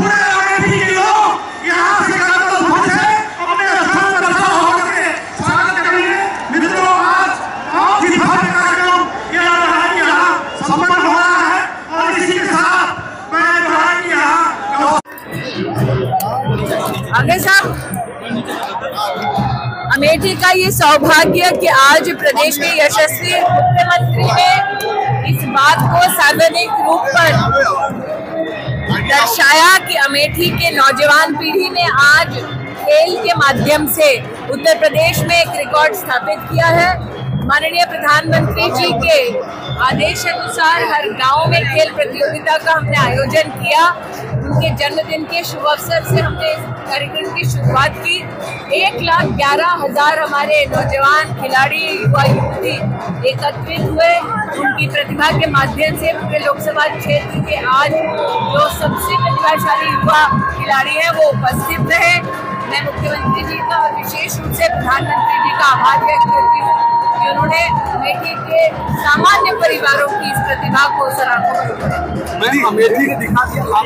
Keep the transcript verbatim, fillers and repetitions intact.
अमेठी का ये सौभाग्य कि आज प्रदेश के यशस्वी मुख्यमंत्री ने इस बात को सार्वजनिक रूप पर दर्शाया कि अमेठी के नौजवान पीढ़ी ने आज खेल के माध्यम से उत्तर प्रदेश में एक रिकॉर्ड स्थापित किया है। माननीय प्रधानमंत्री जी के आदेश अनुसार हर गांव में खेल प्रतियोगिता का हमने आयोजन किया। उनके जन्मदिन के शुभ अवसर से हमने इस कार्यक्रम की शुरुआत की। एक लाख ग्यारह हजार हमारे नौजवान खिलाड़ी युवा युवती एकत्रित हुए। उनकी प्रतिभा के माध्यम से पूरे लोकसभा क्षेत्र के आज जो सबसे प्रतिभाशाली युवा खिलाड़ी हैं वो उपस्थित रहे। मैं मुख्यमंत्री जी का और विशेष रूप से प्रधानमंत्री जी का आभार व्यक्त करती हूँ कि उन्होंने अमेठी के सामान्य परिवारों की इस प्रतिभा को सराहा।